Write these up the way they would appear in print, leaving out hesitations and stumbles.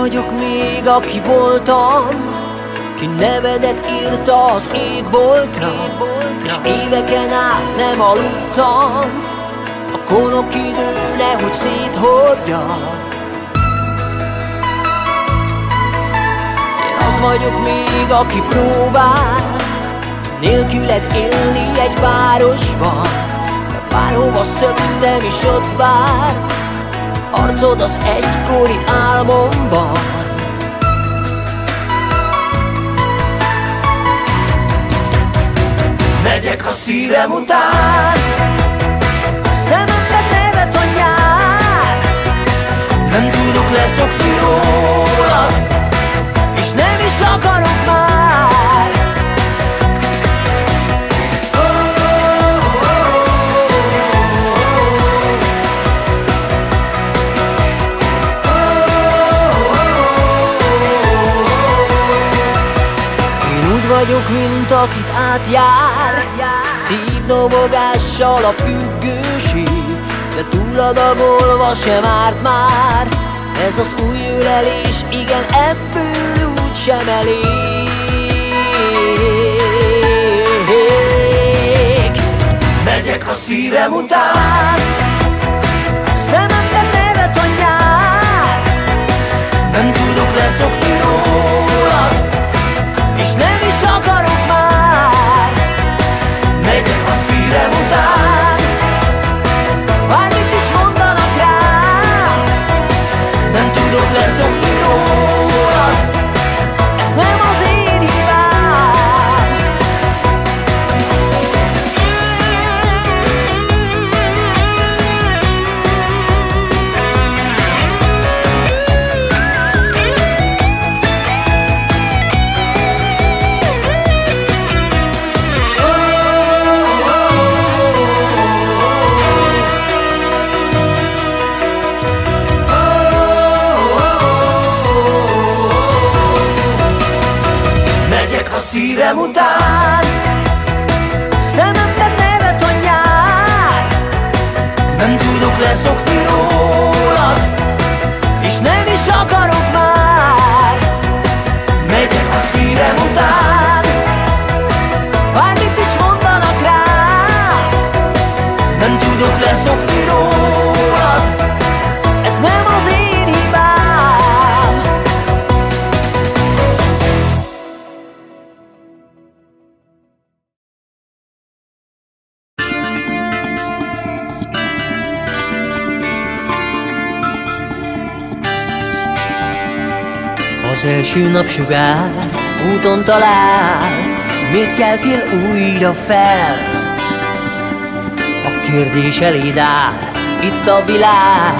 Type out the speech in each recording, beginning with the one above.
vagyok még, aki voltam, ki nevedet írta az égboltra, és éveken át nem aludtam, a konok idő nehogy széthordja. Én az vagyok még, aki próbált nélküled élni egy városban, de bárhova szöktem is ott várt arcod az egykori álmomban. Megyek a szívem után, szemembe nevet a nyár, nem tudok leszokni róla, és nem is akarok már. Vagyok, mint akit átjár szívdobogással a függőség, de túladagolva sem árt már ez az új ölelés, igen, ebből úgy sem elég. Megyek a szívem után, szememben nevet a nyár, nem tudok leszokni róla, és nem is akarok már. Megyek a szívem után, bár itt is mondanak rám, nem tudok leszokni róla, ez nem az én hibám. A szívem után, szememben nevet a nyár, nem tudok leszokni róla, és nem is akarok már. Megyek a szívem után, bármit is mondanak rám, nem tudok leszokni róla, ez nem az én hibám. Az első napsugár úton talál, mit keltél újra fel? A kérdés eléd áll, itt a világ,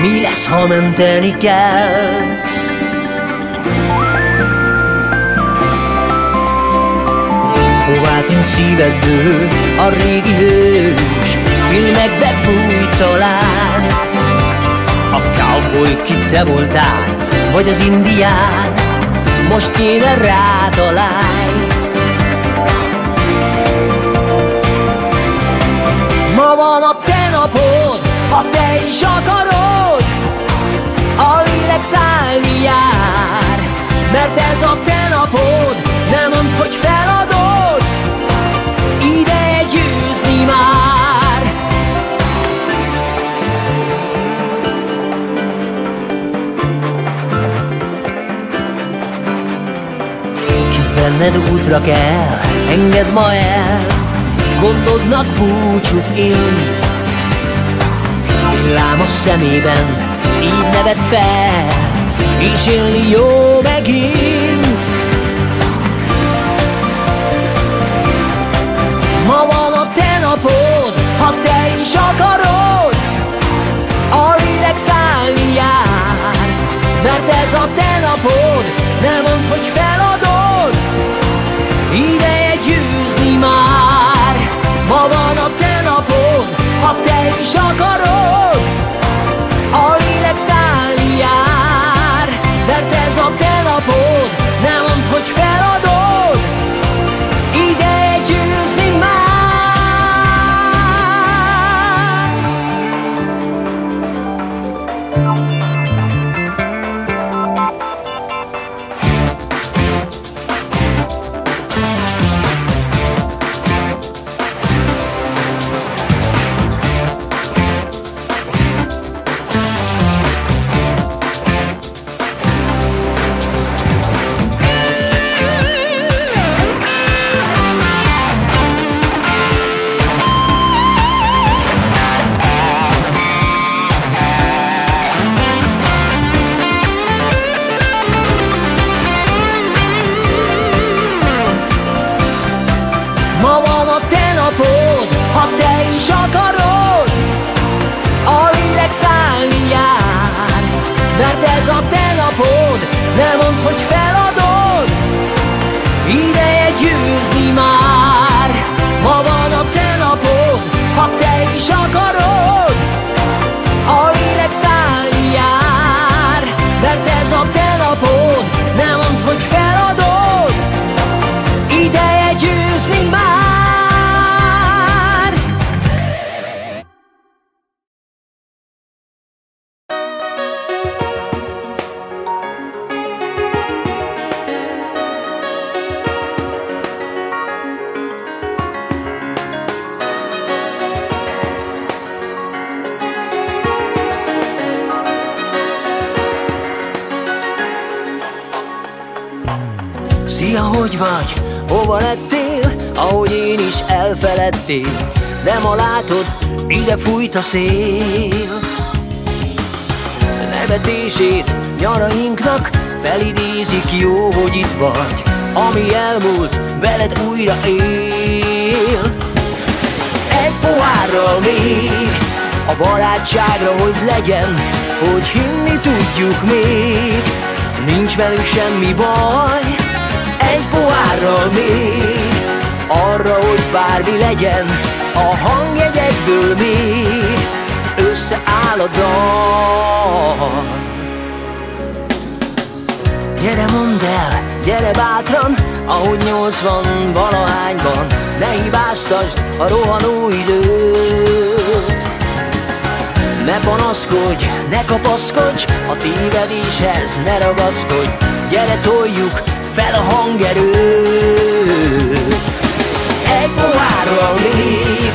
mi lesz, ha menteni kell? Hová tűnt szívedből a régi hős, filmekbe bújt talán? A cowboy, ki te voltál, vagy az indián, most kéne rátalálj. Ma van a te napod, ha te is akarod, a lélek szállni jár, mert ez a te napod, nem mondd, hogy feladod, ideje győzni már. Benned útra kell, engedd ma el, gondodnak búcsút élt. Villám a szemében, így nevet fel, és élni jó megint. Ma van a te napod, ha te is akarod, a lélek szállni jár, mert ez a te napod, nem mondd, hogy feladod, ideje győzni már. Ma van a te napod, ha te is akarod, a lélek szállni jár, mert ez a te napod, nem mondd, hogy feladod, ideje győzni már. is akarod, a lélek szállni jár, mert ez a te napod, ne mondd, hogy feladod, ideje győzni már. Ma van a te napod, ha te is akarod, a lélek szállni jár, mert ez a te napod, ne mondd, hogy feladod, ideje győzni már. Hogy vagy? Hova lettél? Ahogy én is elfeledtél. De ma látod, ide fújt a szél. Nevetését nyarainknak felidézik, jó, hogy itt vagy. Ami elmúlt, veled újra él. Egy pohárral még a barátságra, hogy legyen, hogy hinni tudjuk még, nincs velünk semmi baj. Egy pohárral még arra, hogy bármi legyen, a hangjegyekből még összeáll a dal. Gyere, mondd el, gyere bátran, ahogy 80-valahányban, ne hibáztasd a rohanó időt. Ne panaszkodj, ne kapaszkodj, a tévedéshez ne ragaszkodj, gyere, toljuk fel a hangerőt. Egy pohárral még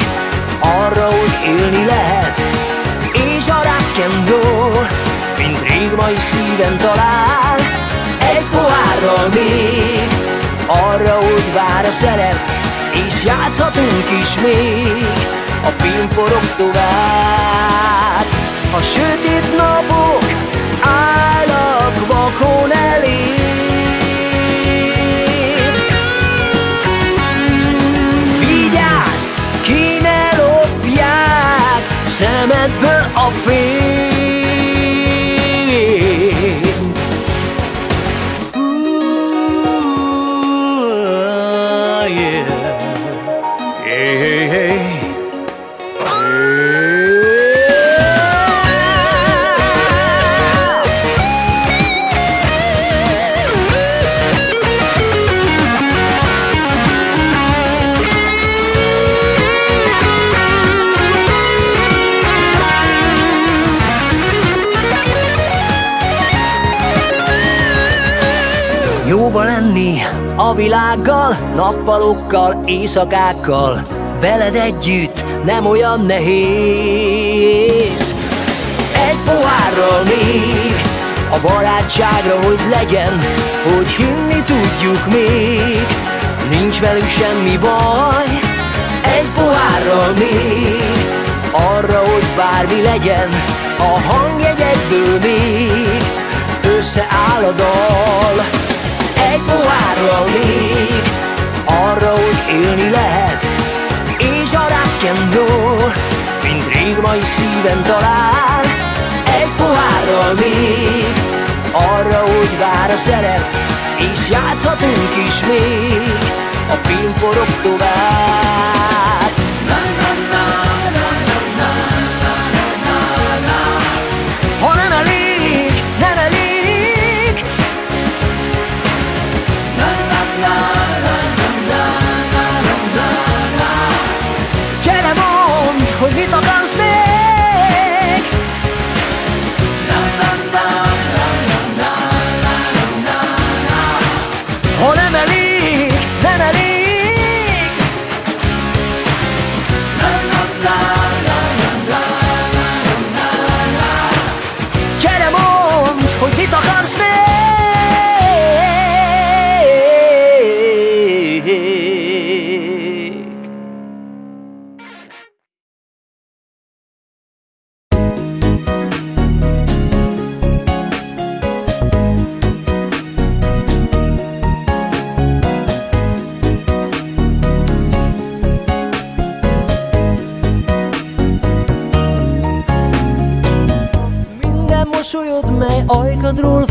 arra, hogy élni lehet, és a rock'n'roll mint rég mai szíven talál. Egy pohárral még arra, hogy vár a szerep, és játszhatunk is még, a film forog tovább. A sötét napok állnak vakon elé, ki ne lopják szemedből a fényt. Yeah. Yeah, yeah, yeah. Jóba lenni a világgal, nappalokkal, éjszakákkal, veled együtt nem olyan nehéz. Egy pohárral még a barátságra, hogy legyen, hogy hinni tudjuk még, nincs velünk semmi baj. Egy pohárral még arra, hogy bármi legyen, a hangjegyekből még összeáll a dal. Egy pohárral még arra, hogy élni lehet, és a rock'n'roll mint rég mai szíven talál. Egy pohárral még arra, hogy vár a szerep, és játszhatunk is még, a film forog tovább. Ha nem elég, nem elég, gyere, mondd, hogy mit akarsz még. Ha nem elég, nem elég,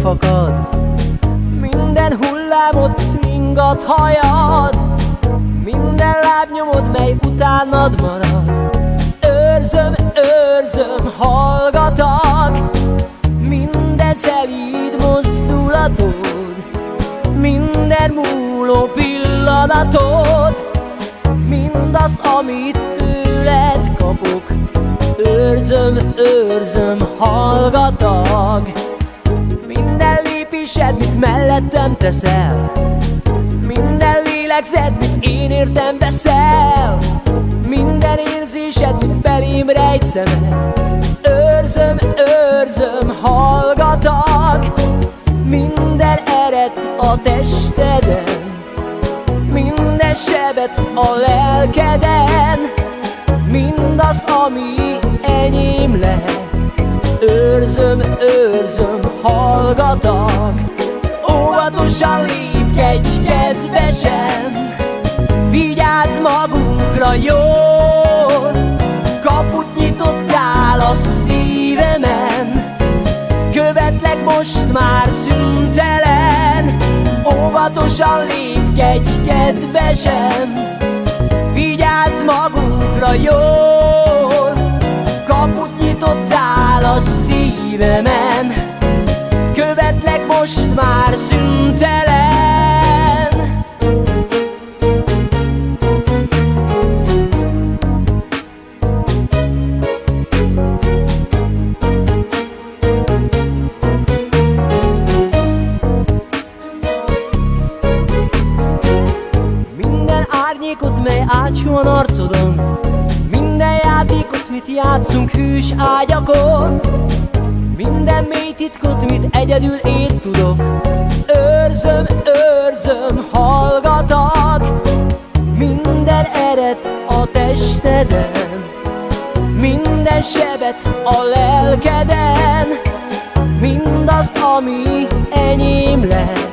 fakad, minden hullámot ringat hajad, minden lábnyomod, mely utánad marad. Őrzöm, őrzöm, hallgatak, mindez elíd mozdulatod, minden múló pillanatod, mindazt, amit tőled kapok. Őrzöm, őrzöm, hallgatak, minden lépésed, mit mellettem teszel, minden lélegzed, mit én értem veszel, minden érzésed, mit belém rejt szemed. Őrzöm, őrzöm, hallgatak, minden eret a testeden, minden sebet a lelkeden, mindazt, ami enyém lehet. Őrzöm, őrzöm, hallgatak, óvatosan lépkedj, kedvesem, vigyázz magunkra jól, kaput nyitottál a szívemen, követlek most már szüntelen, óvatosan lépkedj, kedvesem, vigyázz magunkra jól, kaput nyitottál a szívemen, követlek most már szüntelen. Minden árnyékot, mely átsúan arcodon, minden játékot, mit játszunk hűs ágyakon, minden mély titkot, mit egyedül én tudok. Őrzöm, őrzöm, hallgatak, minden eret a testeden, minden sebet a lelkeden, mindazt, ami enyém lehet.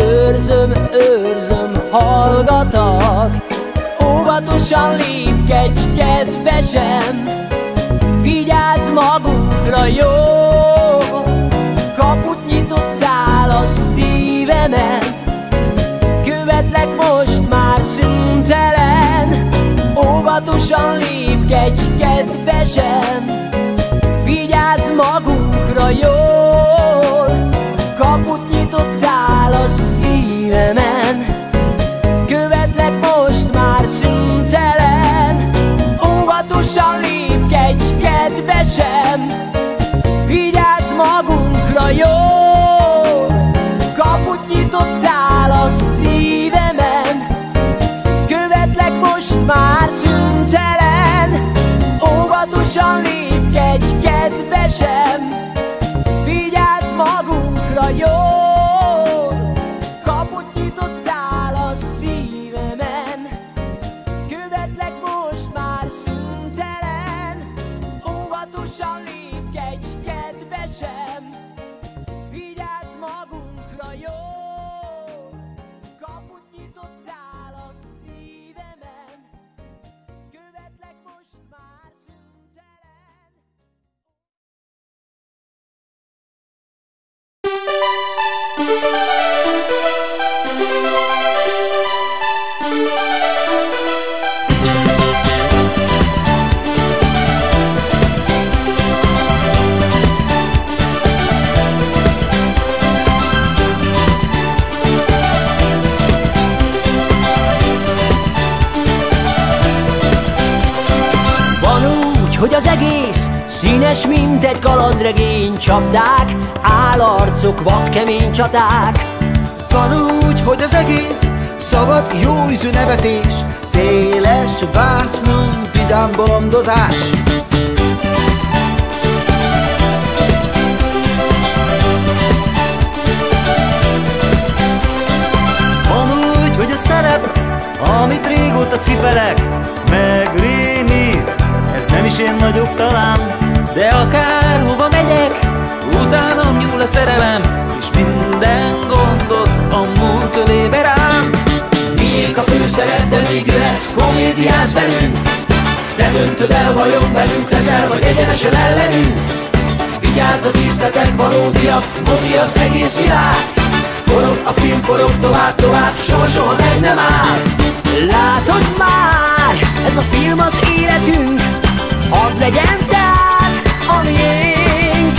Őrzöm, őrzöm, hallgatak, óvatosan lépkedj, kedvesem, vigyázz magunkra jól, kaput nyitottál a szívemen, követlek most már szüntelen, óvatosan lépkedj, kedvesem, vigyázz magunkra jól, kaput nyitottál a szívemen, követlek most már szüntelen, óvatosan lépkedj, kedvesem, vigyázz magunkra jól, kaput nyitottál a szívemen, követlek most már szüntelen, óvatosan lépkedj, kedvesem, vigyázz magunkra jól. Hogy az egész színes, mint egy kalandregény, csapdák, állarcok, vadkemény csaták. Van úgy, hogy az egész szabad, jó ízű nevetés, széles vásznon, vidám bolondozás. Van úgy, hogy a szerep, amit régóta cipelek, megrémít. Ez nem is én vagyok talán, de akárhova megyek, utánam nyúl a szerelem, és minden gondot a múlt ölébe rám. Miénk a főszerep, de még ő lesz komédiás velünk, te döntöd el, vajon velünk leszel, vagy egyenesen ellenünk. vigyázz a díszletek valódiak, mozi az egész világ. Forog a film, forog tovább, soha meg nem áll. Látod már, ez a film az életünk, ad legyen tehát a miénk.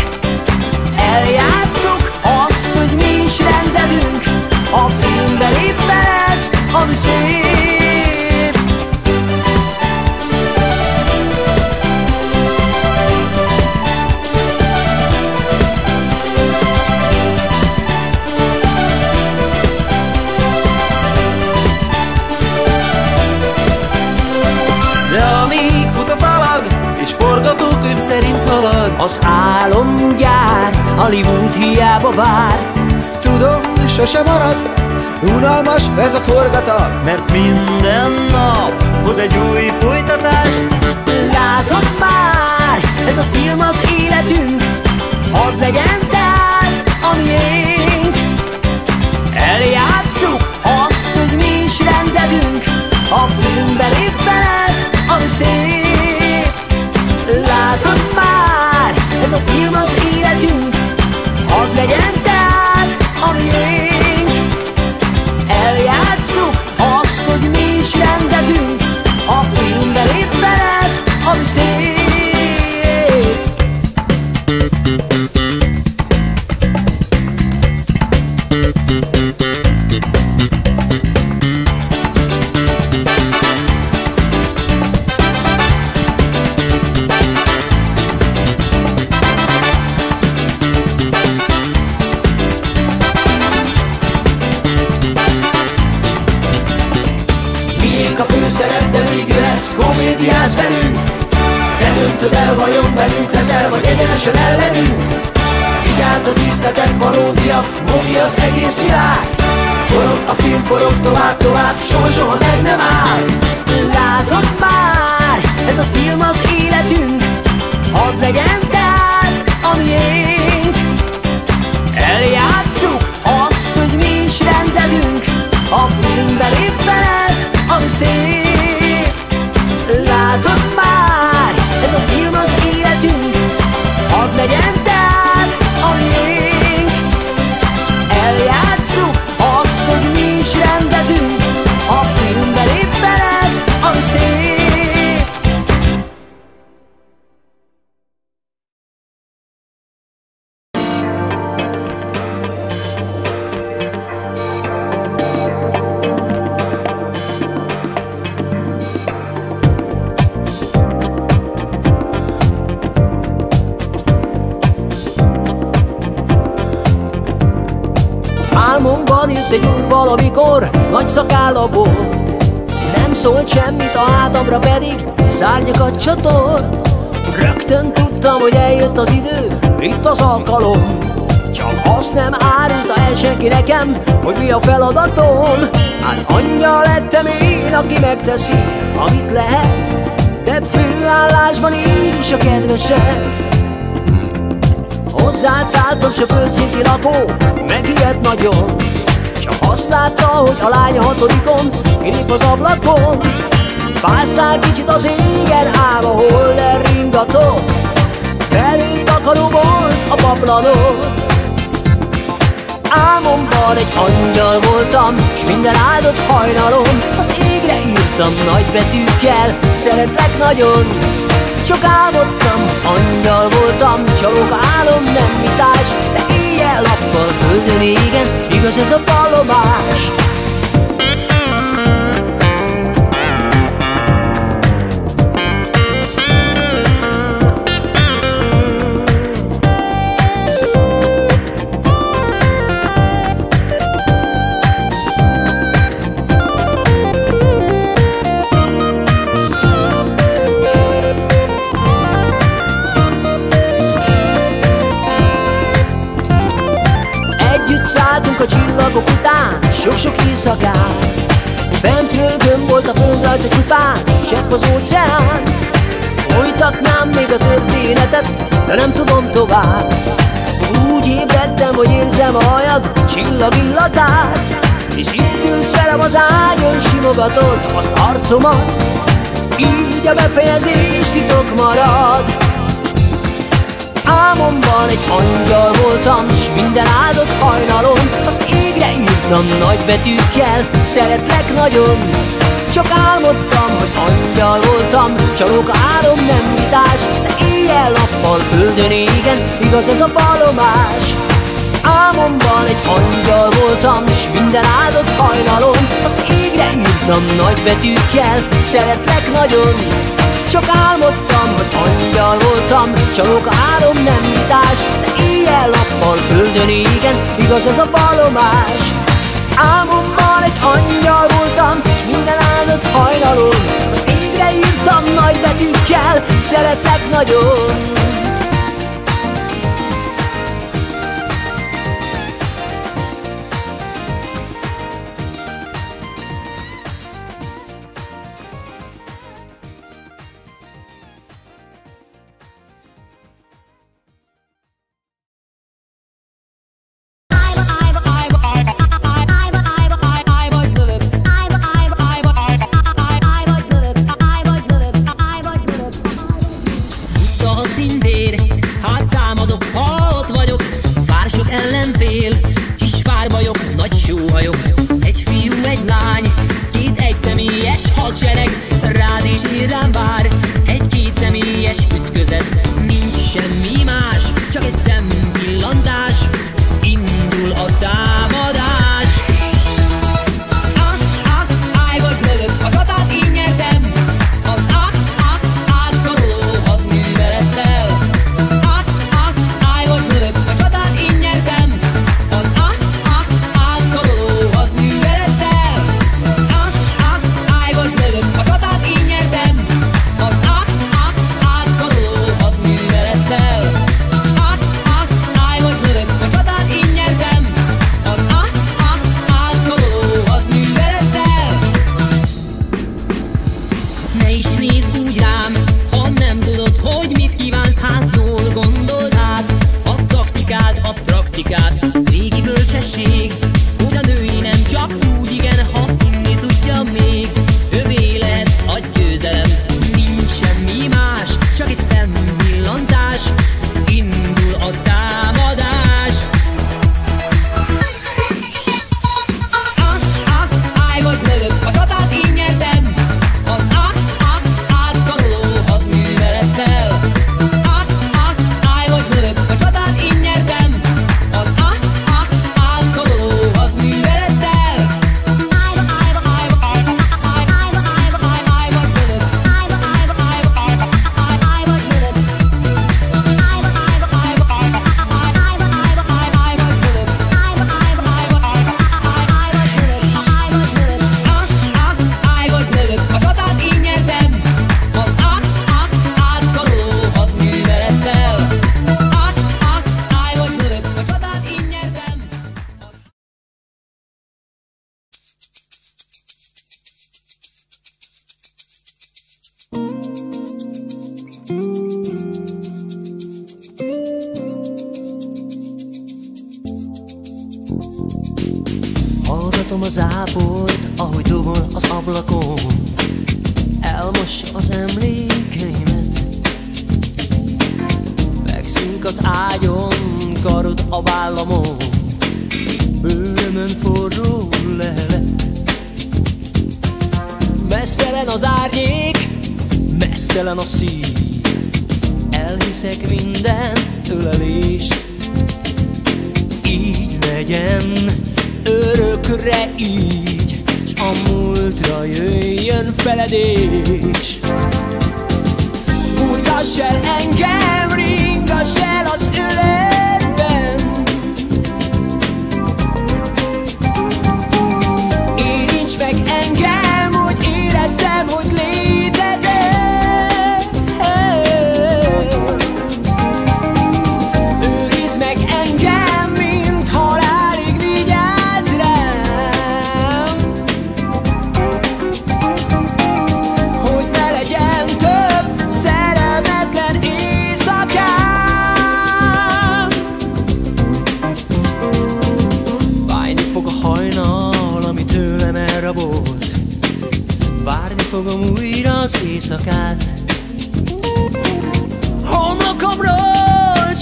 Eljátszuk azt, hogy mi is rendezünk, a filmben éppen ez, ami szép. De amíg fut a szalag, és forgatókönyv szerint halad, az álomgyár, Hollywood hiába vár. Tudom, sose marad unalmas ez a forgatal, mert minden nap hoz egy új folytatást. Látod már, ez a film az életünk, hadd legyen tehát a miénk. Eljátszuk azt, hogy mi is rendezünk, a filmben éppen ez, ami szép. Látod már, ez a film az életünk, hadd legyen tehát a miénk. Eljátszuk azt, hogy mi is rendezünk, a filmben éppen ez, ami szép. Komédiás velünk, te döntöd el, vajon velünk leszel, vagy egyenesen ellenünk. Vigyázz a díszletek valódia, mozi az egész világ. Forog a film, forog tovább, soha meg nem áll. Látod már, ez a film az életünk, hadd legyen tehát a miénk. Eljátszuk azt, hogy mi is rendezünk, a filmben éppen ez, ami szép. Látod már, ez a film az életünk, hadd legyen tehát a miénk. Eljátszuk azt, hogy mi is rendezünk, a filmben éppen ez, ami szép. Egy úr valamikor nagy szakálla volt, nem szólt semmit, a hátamra pedig szárnyakat csatolt. Rögtön tudtam, hogy eljött az idő, itt az alkalom, csak azt nem árulta el senki nekem, hogy mi a feladatom. Hát angyal lettem én, aki megteszi, amit lehet, de főállásban így is a kedvesebb. Hozzád szálltam, s a földszinti lakó megijedt nagyon, csak azt látta, hogy a lánya hatodikon kilép az ablakon. Fáztál kicsit az égen, ám a holder ringatott, felé takaró volt a paplanó. Álmomban egy angyal voltam, s minden áldott hajnalom az égre írtam nagy betűkkel, szeretlek nagyon. Csak álmodtam, angyal voltam, csalók álom nem vitás, de éjjel-nappal földön égen, igaz ez a vallomás. A csillagok után, sok-sok éjszakán, fentről gömb volt a föld rajta csupán, csepp az óceán. Folytatnám még a történetet, de nem tudom tovább. Úgy ébredtem, hogy érzem a hajad csillag illatát, hisz itt ülsz velem az ágyon, simogatod az arcomat, így a befejezés titok marad. Álmomban egy angyal voltam, s minden áldott hajnalom az égre írtam nagy betűkkel: szeretlek nagyon. Csak álmodtam, hogy angyal voltam, csalóka álom, nem vitás, de éjjel-nappal földön égen, igaz ez a vallomás. Álmomban egy angyal voltam, s minden áldott hajnalom az égre írtam nagy betűkkel: szeretlek nagyon. Csak álmodtam, hogy angyal voltam, csalóka álom, nem vitás, de éjjel-nappal földön égen, igaz ez a vallomás. Álmomban egy angyal voltam, s minden áldott hajnalom az égre írtam nagy betűkkel: szeretlek nagyon.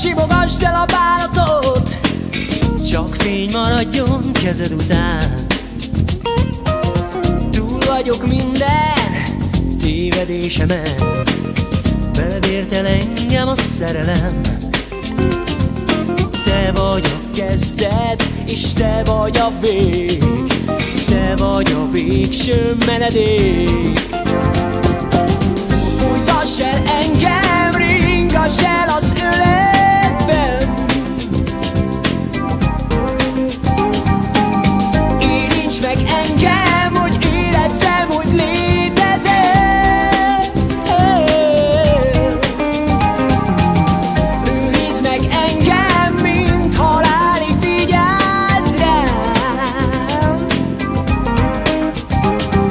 simogasd el a bánatot, csak fény maradjon kezed után. Túl vagyok minden tévedésemen, veled ért el engem a szerelem. Te vagy a kezdet, és te vagy a vég, te vagy a végső menedék. Bújtass el engem, ringass el az öletben, érints meg engem, hogy érezzem, hogy létezel. Őrizd meg engem, mint halálig vigyázz rám,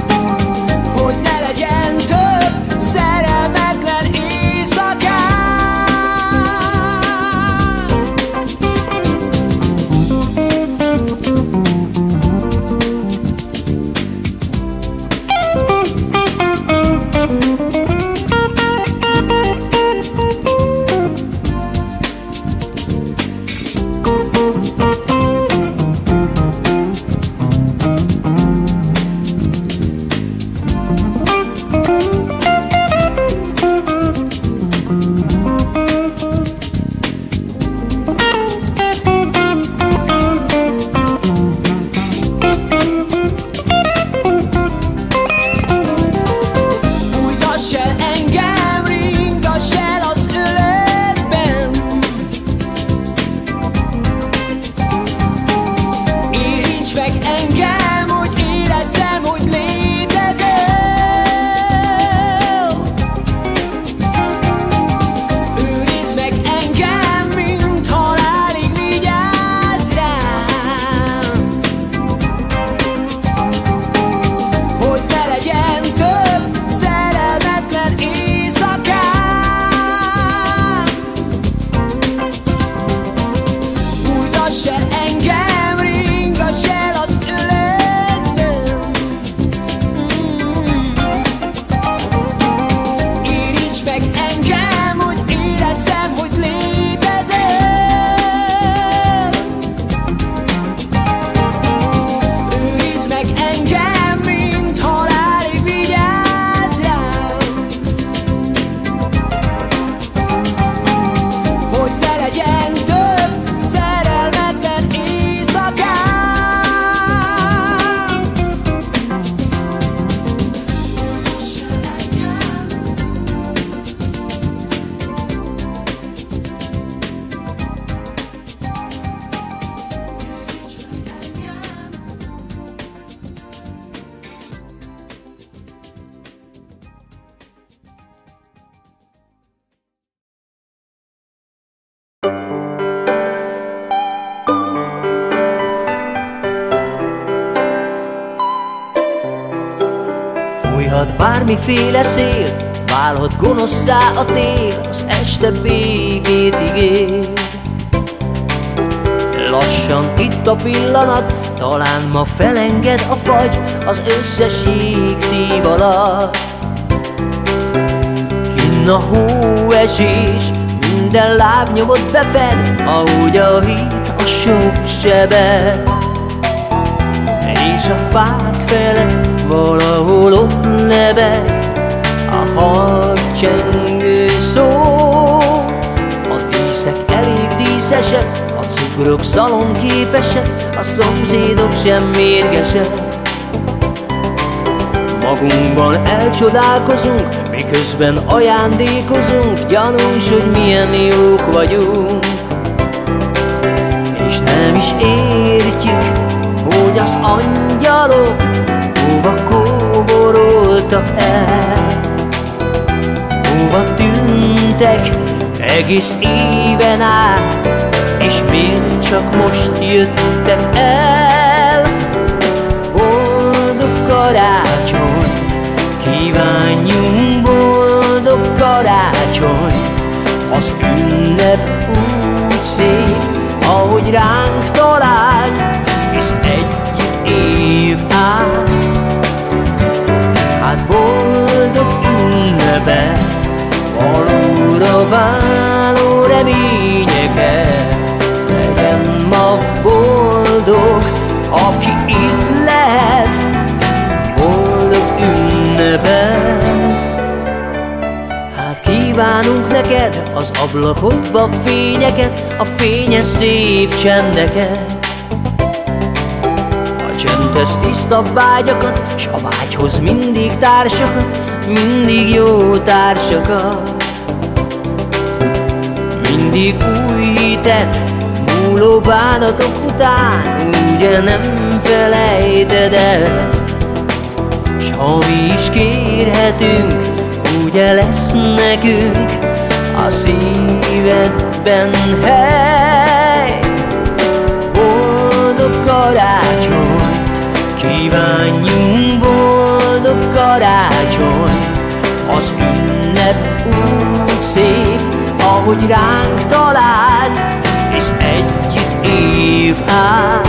hogy ne legyen több szerelmetlen éjszakám. Bármiféle szél, válhat gonoszszá a tél, az este végét ígér. Lassan itt a pillanat, talán ma felenged a fagy az összes jég szív alatt. Kinn a hóesés, minden lábnyomot befed, ahogy a híd a sok sebet. És a fák felett valahol ott lebeg a harccsengő szó. A díszek elég díszesek, a cukrok szalonképesek, a szomszédok sem mérgesek. Magunkban elcsodálkozunk, miközben ajándékozunk, gyanús, hogy milyen jók vagyunk. És nem is értjük, hogy az angyalok hova kóboroltak el, hova tűntek egész éven át, és miért csak most jöttek el. Boldog karácsony, kívánjunk boldog karácsony, az ünnep úgy szép, ahogy ránk talált, és együtt éljük át. Hát boldog ünnepet, valóra váló remények veled az ablakokba fényeket, a fényes szép csendeket, a csöndes tiszta vágyakat, s a vágyhoz mindig társakat, mindig jó társakat. Mindig új hitet, múló bánatok után, ugye nem felejted el, s ha mi is kérhetünk, ugye lesz nekünk a szívedben hely. Boldog karácsonyt kívánjunk, boldog karácsonyt, az ünnep úgy szép, ahogy ránk talált, és együtt év át.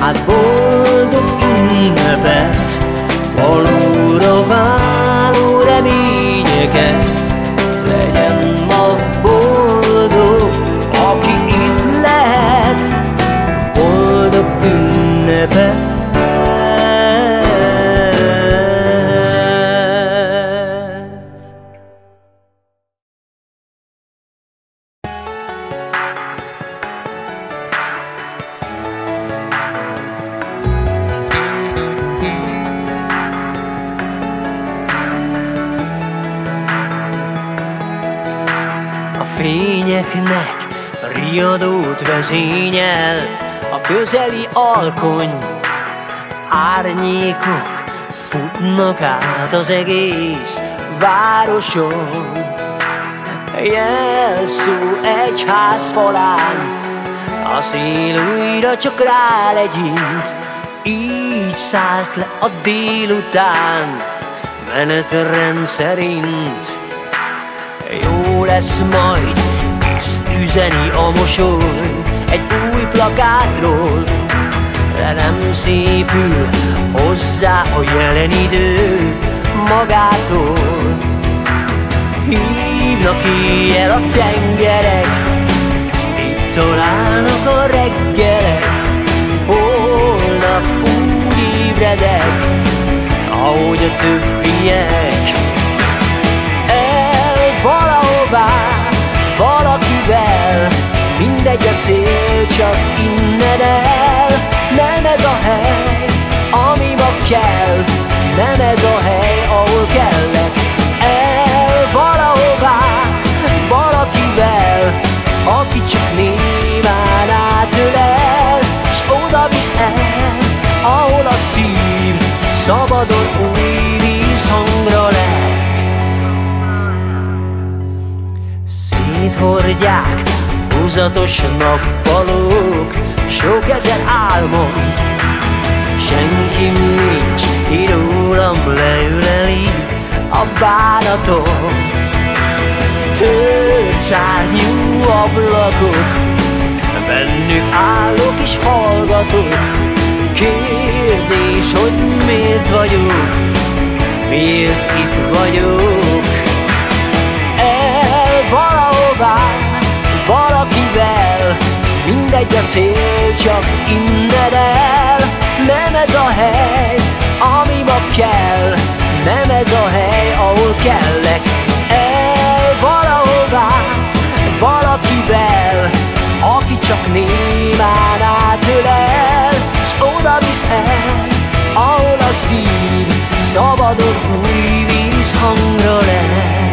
Hát boldog ünnepet, valóra váló reményeket, legyen ma boldog, aki itt lehet, boldog ünnepet. Fényeknek riadót vezényelt a közeli alkony, árnyékok futnak át az egész városon. Jelszó egy ház falán, a szél újra csak rá legyint, így szállt le a délután menetrend szerint. Jó lesz majd, ezt üzeni a mosoly egy új plakátról, de nem szépül hozzá a jelen idő magától. Hívnak éjjel a tengerek, s itt találnak a reggelek, holnap úgy ébredek, ahogy a többiek. Valakivel, mindegy a cél, csak innen el. Nem ez a hely, ami ma kell, nem ez a hely, ahol kellek. El valahová, valakivel, aki csak néván átölel, s oda visz el, ahol a szív szabadon új vízhangra lel. Hordják húzatos nappalók sok ezer álmom, senki nincs, írólam leüleli a bánatom. Tőcsárnyú ablakok, bennük állok és hallgatok, kérdés, hogy miért vagyok, miért itt vagyok. Valakivel, mindegy a cél, csak innen el. Nem ez a hely, ami ma kell, nem ez a hely, ahol kellek. El valahová, valakivel, aki csak némán átölel, s oda visz el, ahol a szív szabadon új vízhangra lel.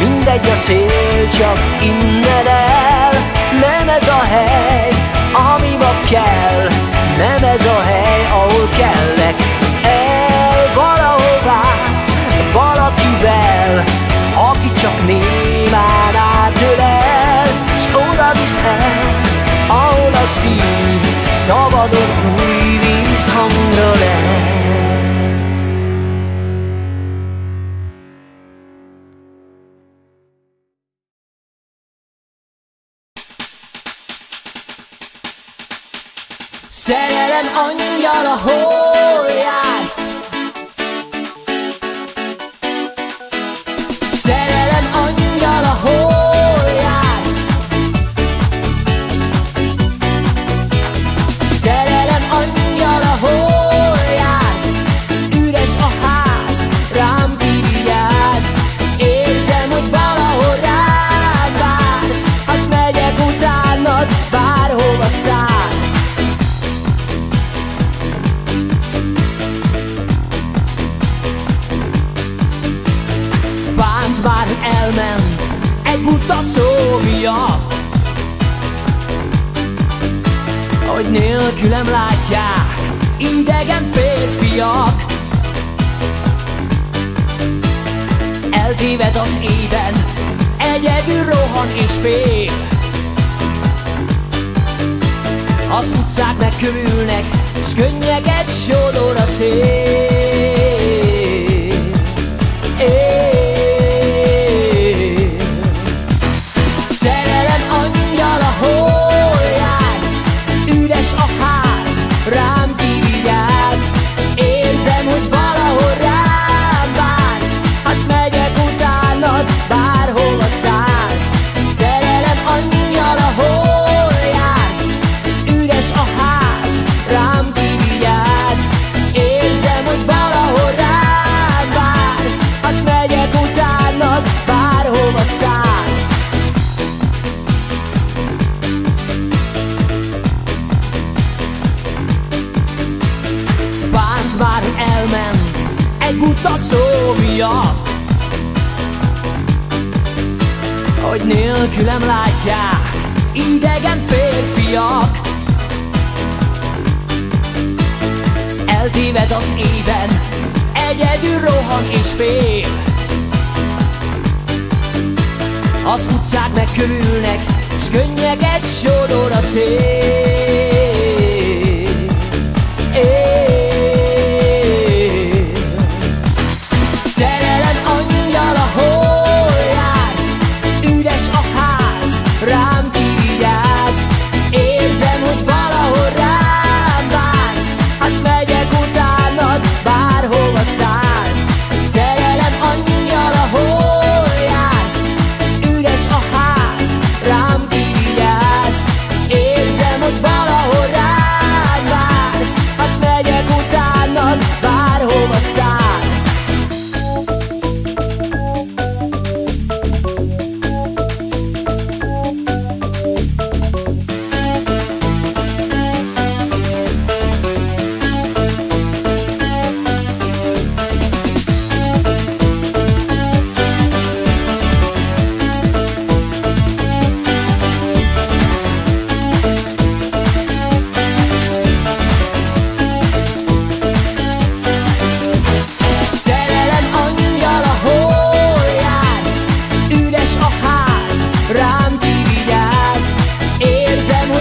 Mindegy a cél, csak innen el. Nem ez a hely, ami ma kell, nem ez a hely, ahol kellek. El valahová, valakivel, aki csak némán átölel, s oda visz el, ahol a szív szabadon új vízhangra lel. Szerelem angyal, ahol jársz. Szerelem angyal, ahol jársz. Szerelem angyal, ahol jársz. Üres a ház, rám vigyázz. Érzem, hogy valahol rád vársz. Hát megyek utánad, bárhova szállsz. Bánt már, hogy elment egy buta szó miatt, hogy nélkülem látják idegen férfiak. Eltéved az éven, egyedül rohan és fél. Az utcák megkövülnek, s könnyeket sodor a szél. Szerelem angyal, ahol jársz, üres a ház, rám kivigyázz. Érzem, hogy valahol rám vársz, hát megyek utánad, bárhova szállsz. Szerelem angyal, ahol jársz, üres a ház, rám kivigyázz. Érzem, hogy valahol rám vársz, hát megyek utánad, bárhova szállsz. Bánt már, hogy elment egy buta szó miatt, hogy nélkülem látják idegen férfiak. Eltéved az éven, egyedül rohan és fél. Az utcák megkövülnek, s könnyeket sodor a szél. Szerelem angyal, ahol jársz, üres a ház, rám kivigyázz. Érzem, hogy valahol rám vársz, hát megyek utánad, bárhova szállsz. Szerelem angyal, ahol jársz, üres a ház, rám kivigyázz. Érzem, hogy valahol rád vársz, hát megyek utánad, bárhova szállsz. Szerelem angyal, ahol jársz, üres a ház, rám kivigyázz. Érzem, hogy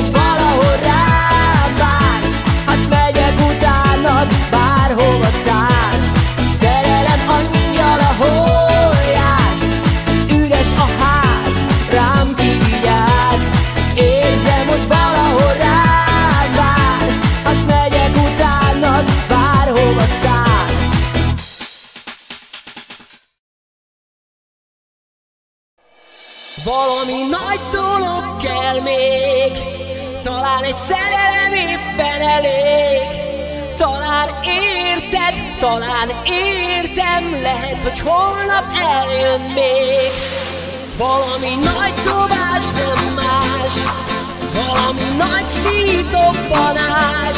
valahol rám vársz, hát megyek utánad, bárhova szállsz. Szerelem angyal, ahol jársz, üres a ház, rám kivigyázz. Érzem, hogy valahol rád vársz, hát megyek utánad, bárhova szállsz. Valami nagy dolog kell még, talán egy szerelem éppen elég. Talán érted, talán értem, lehet, hogy holnap eljön még. Valami nagy dobás, nem más, valami nagy szívdobbanás.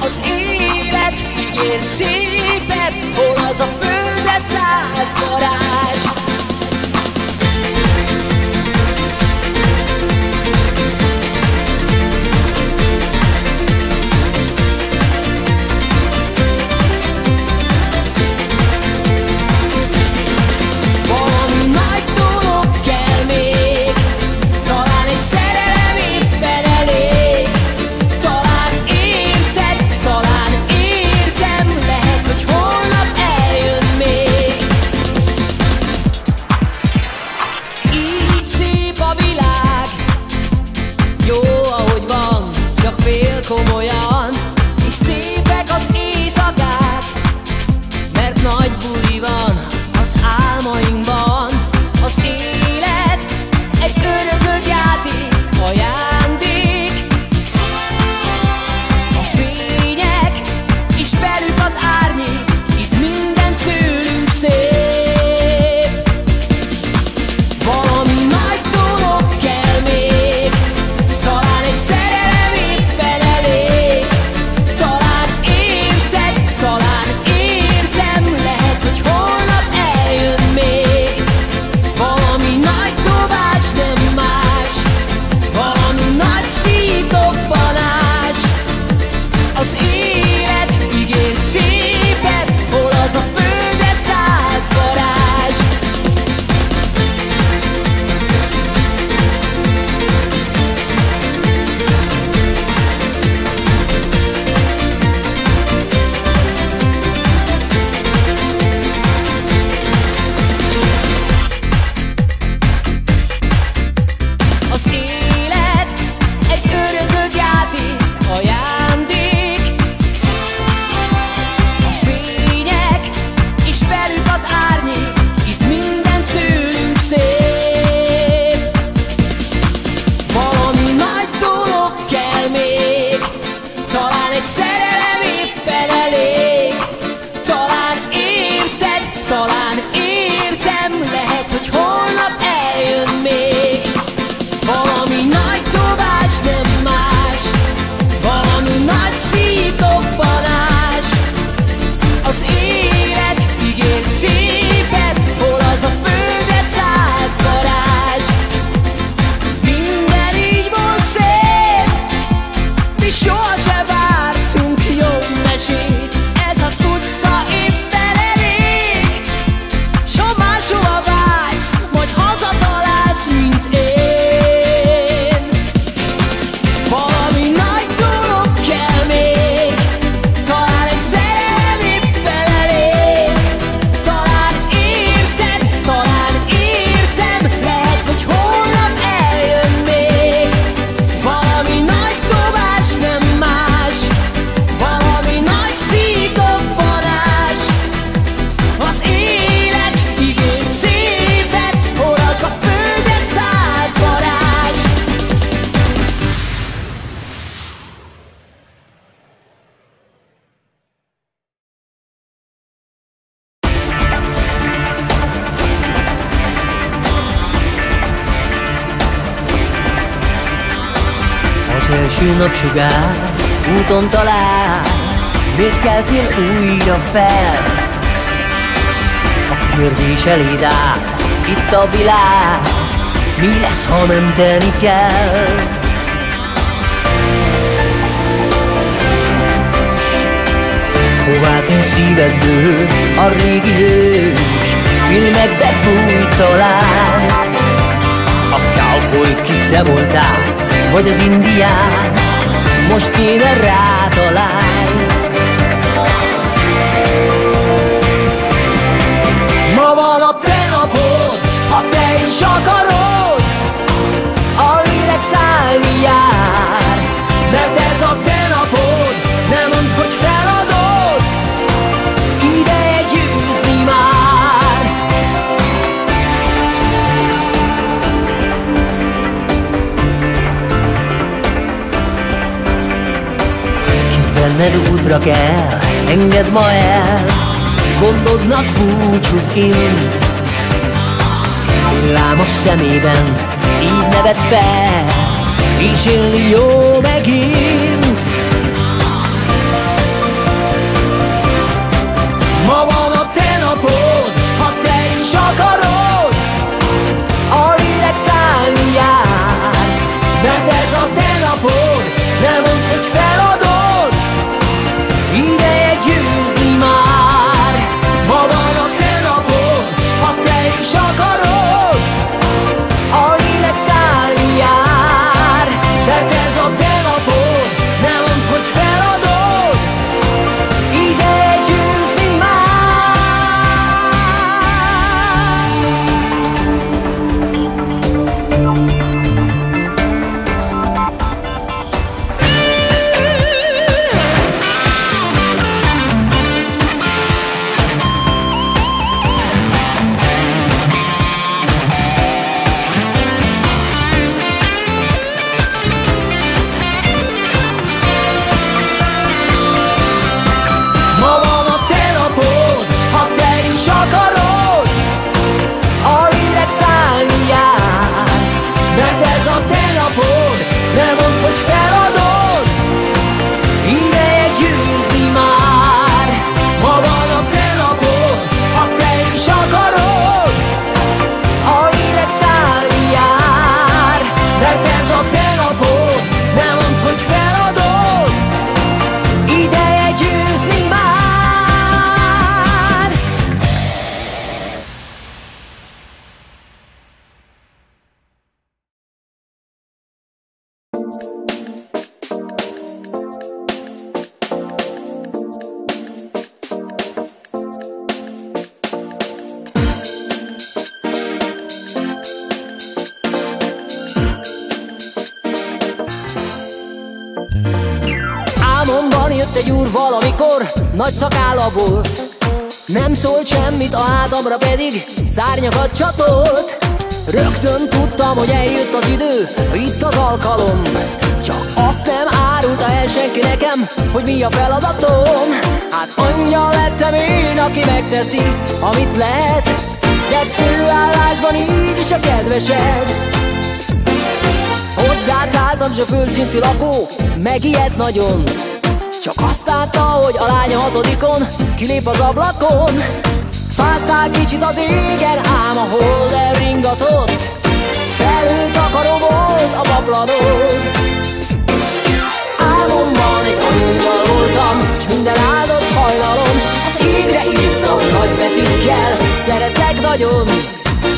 Az élet ígér szépet, hol az a földre szállt varázs. Valami nagy dolog kell még, talán egy szerelem éppen elég. Talán érted, talán értem, lehet, hogy holnap eljön még. és sül napsugár, úton talál. Miért keltél újra fel? A kérdés eléd áll, itt a világ. Mi lesz, ha menteni kell? Hová tűnt szívedből a régi hős? Filmekbe bújt talán. A cowboy, ki te voltál, vagy az indián? Most kéne rátalálj. Ma van a te napod, ha te is akarod. A lélek szállni jár, mert ez a te napod, nem mondd, hogy feladod. Ideje győzni már. Ki benned útra kell, engedd ma el. Gondodnak búcsút én. Villámos szemében így nevet fel, és élni jó megint. Ma van a te napod, ha te is akarod. A lélek szállni jár, mert ez a te napod, nem mondd, hogy feladod. Ideje győzni már. Akarod, a lélek szállni jár, mert ez a te napod, nem mondd, hogy feladod, ideje győzni Nagy szakálla volt, nem szólt semmit, a hátamra pedig szárnyakat csatolt. Rögtön tudtam, hogy eljött az idő, itt az alkalom. Csak azt nem árulta el senki nekem, hogy mi a feladatom. Hát angyal lettem én, aki megteszi, amit lehet, de főállásban így is a kedvesed. Hozzád szálltam, s a földszinti lakó megijedt nagyon. Csak azt látta, hogy a lánya hatodikon kilép az ablakon. Fáztál kicsit az égen, ám a hold elringatott. Felhőt akaró volt a paplanod. Álmomban egy angyal voltam, s minden áldott hajnalom az égre írtam nagybetűkkel, szeretlek nagyon.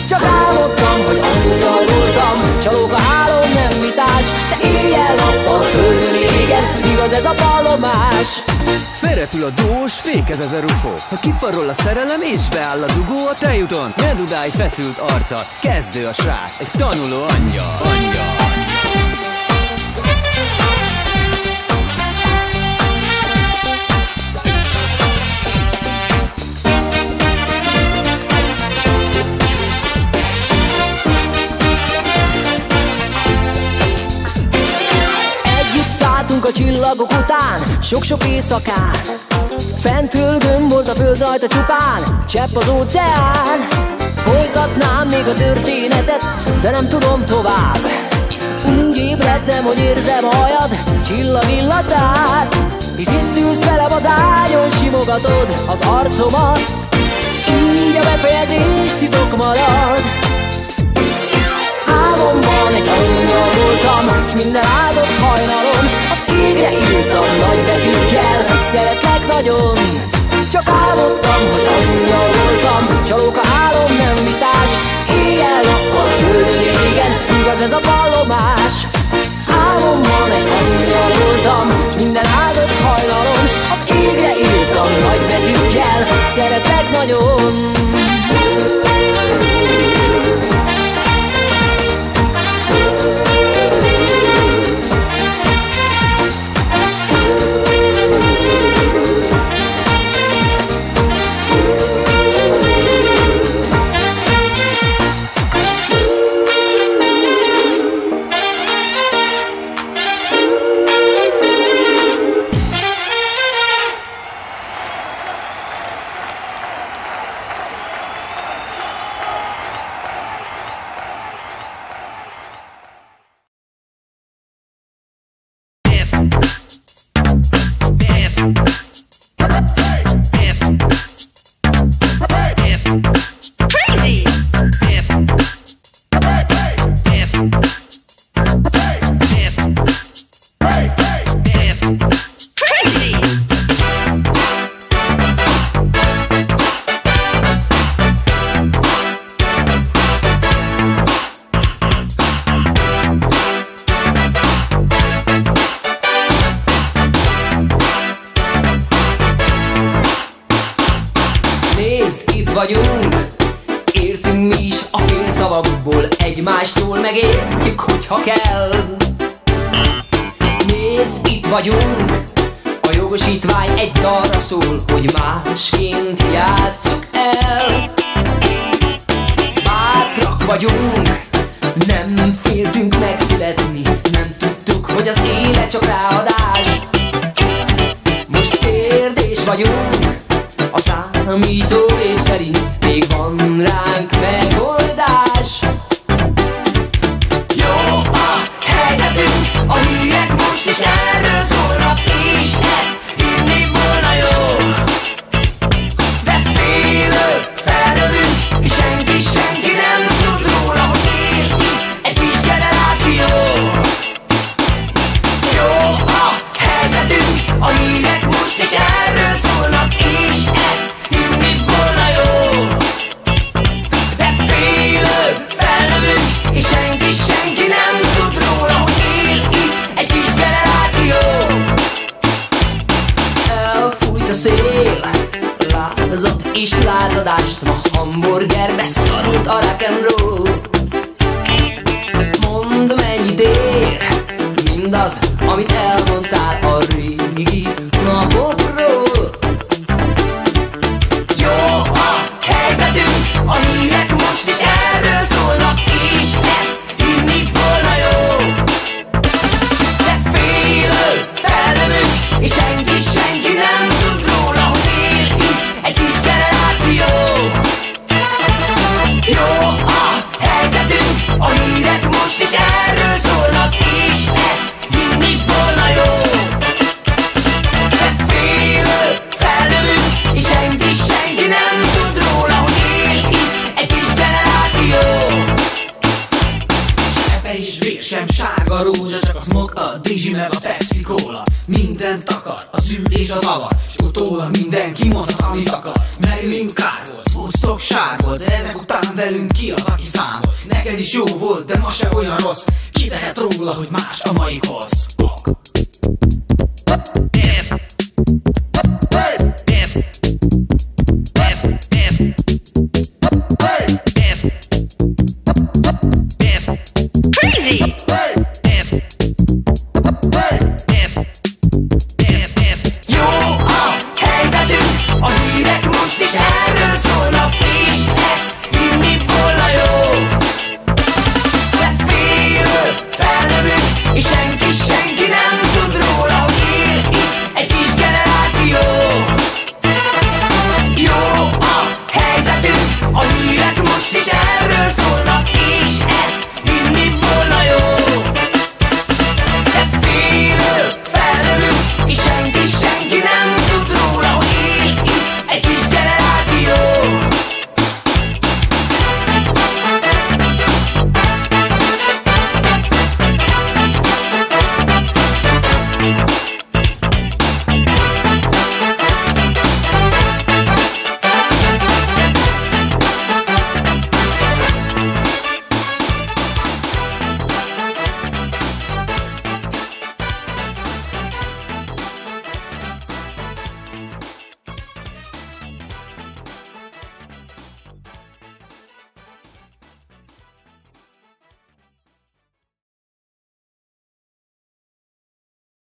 Csak álmodtam, hogy angyal voltam, csalóka álom nem vitás, de éjjel-nappal földön égen, igaz ez a vallomás. Felrepül a dós, fékez ez a rufó, ha kifarol a szerelem és beáll a dugó a tejúton. Ne dudálj feszült arccal, kezdő a srác, egy tanuló angyal. A csillagok után, sok-sok éjszakán, fentől gömb volt a föld rajta csupán, csepp az óceán. Folytatnám még a történetet, de nem tudom tovább. Úgy ébredtem, hogy érzem a hajad csillag illatát, hisz itt ülsz velem az ágyon, simogatod az arcomat, így a befejezés titok marad. Álomban egy angyal voltam, s minden áldott hajnalon az égre írtam nagy betűkkel, szeretlek nagyon. Csak álmodtam, hogy angyal voltam, csalóka álom nem vitás, éjjel-nappal földön égen, igaz ez a vallomás. Álomban egy angyal voltam, s minden áldott hajnalon az égre írtam nagy betűkkel, szeretlek nagyon. Neked is jó volt, de ma se olyan rossz. Ki tehet róla, hogy más a mai kosz?